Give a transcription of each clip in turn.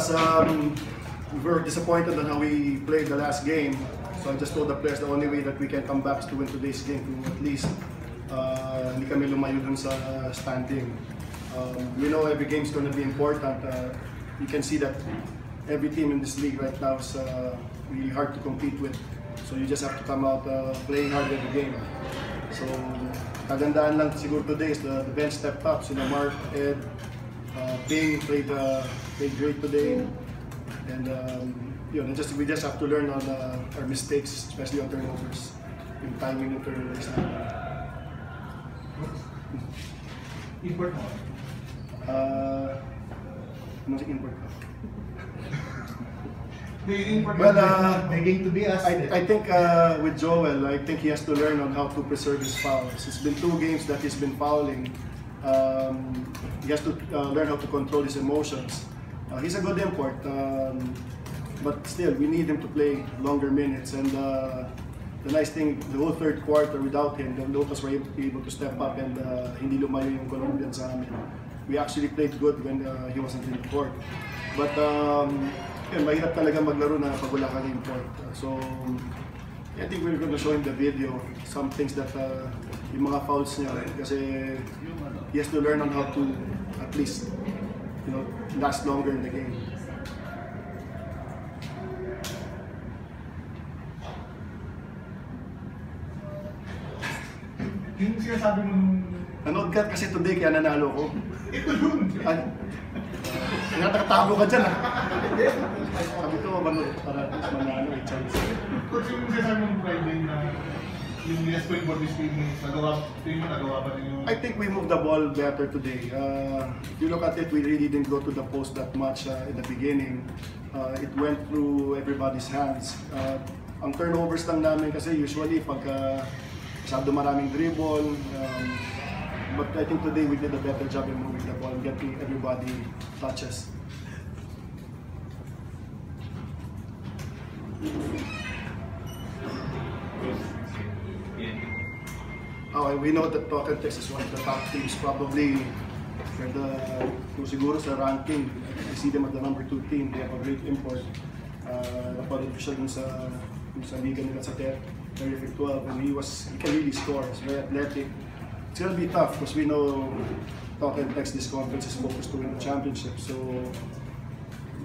us we were disappointed on how we played the last game. So I just told the players the only way that we can come back is to win today's game, to at least hindi kami lumayo dun sa standing. We know every game is going to be important. You can see that every team in this league right now is really hard to compete with. So you just have to come out playing hard every game. So kagandaan lang siguro today is the bench stepped up. So Mark, Ed, Bing played great today. And you know, we just have to learn on our mistakes, especially on turnovers. Yung timing ng turnovers na. Import mo? Ano si import mo? Well, I think with Joel, I think he has to learn on how to preserve his fouls. It's been 2 games that he's been fouling. He has to learn how to control his emotions. He's a good import, but still, we need him to play longer minutes. And the nice thing, the whole third quarter without him, the Lotus were able to step up and hindi lumayo yung Colombian sa amin. We actually played good when he wasn't in the court. But mahirap talaga maglaro na pag wala kang import. So I think we're going to show him the video, some things that yung mga fouls niya, kasi he has to learn on how to at least, you know, last longer in the game. Yung sinasabi mo nung... Nanood ka kasi today kaya nanalo ko. Ito yun! Nakatago ka dyan ah! Sabi ko mabanood para manalo eh, chance. Coach, yung sinasabi mong Friday na yung Nesquik board is being nagawa, yung nagawa pa rin yung... I think we moved the ball better today. If you look at it, we really didn't go to the post that much in the beginning. It went through everybody's hands. Ang turnovers lang namin kasi usually pagka... masyado maraming dribble, but I think today we did a better job in moving the ball, getting everybody touches. Oh, we know that Totentex is one of the top teams, probably for the, kung siguro sa ranking, I see them as the number 2 team. They have a great import. Napag-official sa liga nila sa Ter. Terrific 12, and he can really score. He's very athletic. It's gonna be tough because we know Totentex, this conference is focused to win the championship. So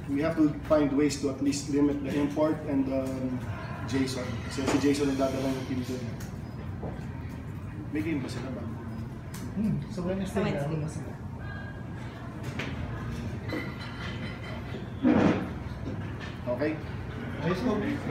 we have to find ways to at least limit the import and Jason. So si Jason ang dadala ng team doon. May game ba sila ba? So Wednesday ba sila? Okay.